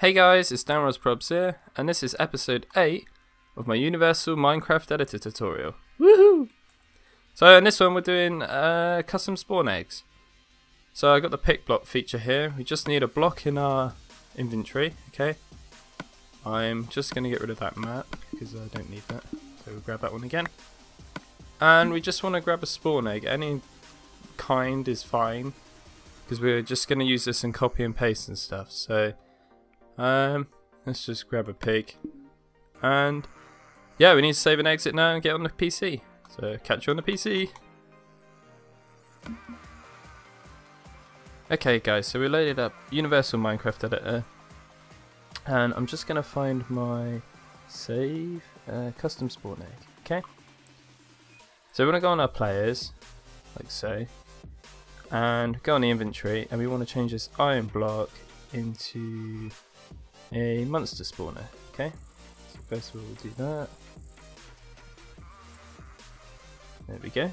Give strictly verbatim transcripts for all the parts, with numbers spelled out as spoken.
Hey guys, it's DanRobzProbz here, and this is episode eight of my Universal Minecraft Editor tutorial. Woohoo! So in this one we're doing uh, custom spawn eggs. So I got the pick block feature here. We just need a block in our inventory, okay? I'm just going to get rid of that map because I don't need that. So we'll grab that one again. And we just want to grab a spawn egg. Any kind is fine because we're just going to use this and copy and paste and stuff. So. Um, let's just grab a pig, and yeah, we need to save and exit now and get on the P C. So catch you on the P C. Okay, guys, so we loaded up Universal Minecraft Editor, and I'm just gonna find my save uh, custom spawn egg. Okay. So we're gonna go on our players, like so, and go on the inventory, and we want to change this iron block into a monster spawner, okay? So first of all, we'll do that. There we go.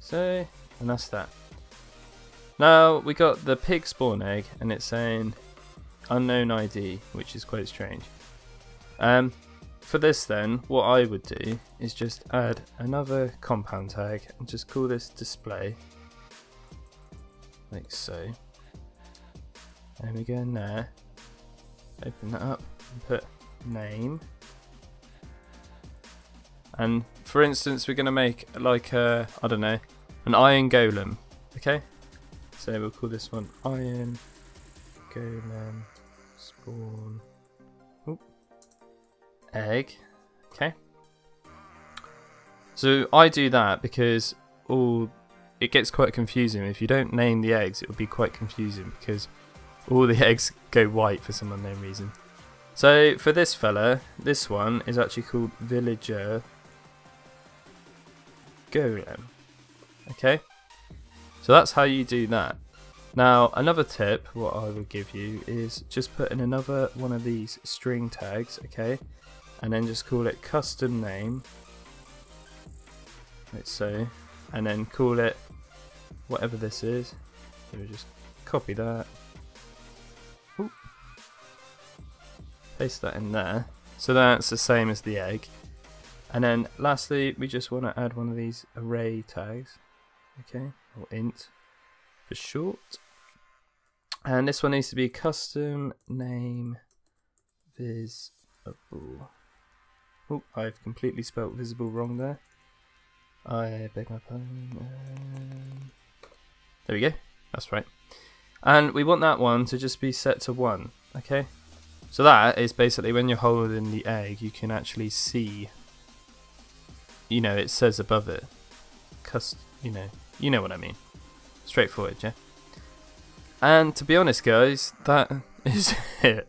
So, and that's that. Now we got the pig spawn egg, and it's saying unknown I D, which is quite strange. Um, for this, then, what I would do is just add another compound tag and just call this display, like so. And we go in there, open that up, and put name. And for instance, we're going to make like a, I don't know, an iron golem, okay? So we'll call this one iron golem spawn Oop. egg, okay? So I do that because all, it gets quite confusing. If you don't name the eggs, it will be quite confusing because all the eggs go white for some unknown reason. So for this fella, this one is actually called Villager Golem. Okay, so that's how you do that. Now another tip, what I would give you is just put in another one of these string tags, okay, and then just call it custom name, like so, and then call it whatever this is. So we just copy that. Ooh. Paste that in there, so that's the same as the egg. And then lastly, we just want to add one of these array tags, okay, or int for short. And this one needs to be custom name visible. Oh, I've completely spelt visible wrong there. I beg my pardon. Um, there we go. That's right. And we want that one to just be set to one, okay? So that is basically when you're holding the egg, you can actually see, you know, it says above it, Cust you know, you know what I mean. Straightforward, yeah? And to be honest, guys, that is it.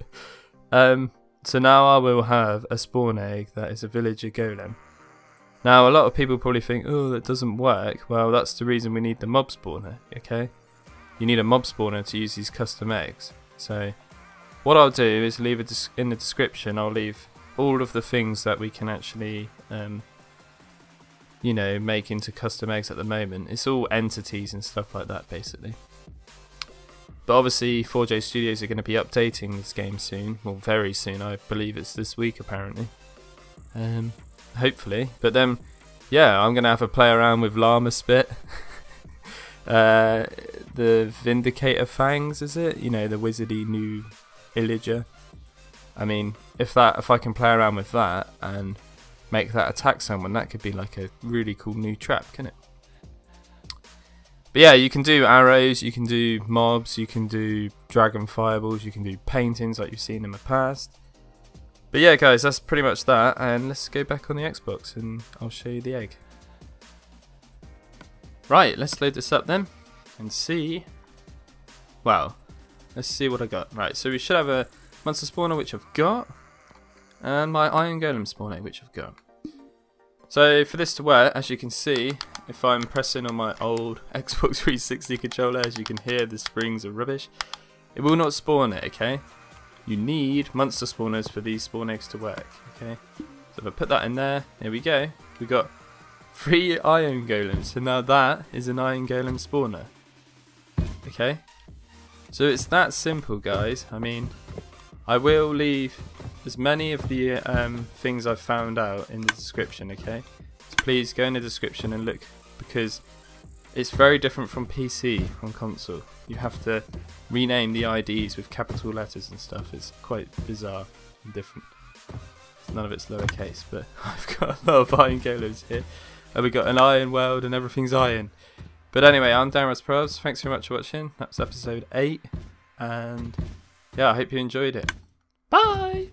Um, so now I will have a spawn egg that is a villager golem. Now, a lot of people probably think, oh, that doesn't work. Well, that's the reason we need the mob spawner, okay? You need a mob spawner to use these custom eggs. So what I'll do is leave a in the description, I'll leave all of the things that we can actually um, you know, make into custom eggs at the moment. It's all entities and stuff like that basically. But obviously four J Studios are going to be updating this game soon, well very soon, I believe it's this week apparently. Um, hopefully, but then yeah, I'm going to have a play around with Llama Spit. uh, The Vindicator Fangs, is it? You know, the wizardy new Illager. I mean, if that, if I can play around with that and make that attack someone, that could be like a really cool new trap, couldn't it? But yeah, you can do arrows, you can do mobs, you can do dragon fireballs, you can do paintings like you've seen in the past. But yeah, guys, that's pretty much that. And let's go back on the Xbox and I'll show you the egg. Right, let's load this up then. And see, well, let's see what I got. Right, so we should have a monster spawner, which I've got, and my iron golem spawner, which I've got. So for this to work, as you can see, if I'm pressing on my old Xbox three sixty controller, as you can hear, the springs are rubbish. It will not spawn it, okay? You need monster spawners for these spawn eggs to work, okay? So if I put that in there, here we go. We got three iron golems, and now that is an iron golem spawner. Okay, So it's that simple, guys. I mean, I will leave as many of the um, things I've found out in the description, okay? So please go in the description and look, because it's very different from P C, from console. You have to rename the I Ds with capital letters and stuff. It's quite bizarre and different. None of it's lowercase, but I've got a lot of iron golems here. And we got an iron weld and everything's iron. But anyway, I'm DanRobzProbz. Thanks very much for watching. That's episode eight. And yeah, I hope you enjoyed it. Bye!